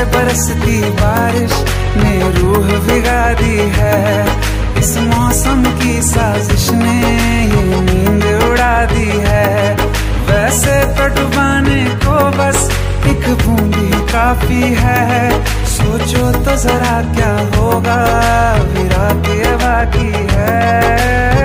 पे बरसती बारिश ने रूह भिगा दी है। इस मौसम की साजिश ने ये नींद उड़ा दी है। वैसे तो डुबाने को बस एक बूंद ही काफी है। सोचो तो जरा क्या होगा, अभी रात बाकी है।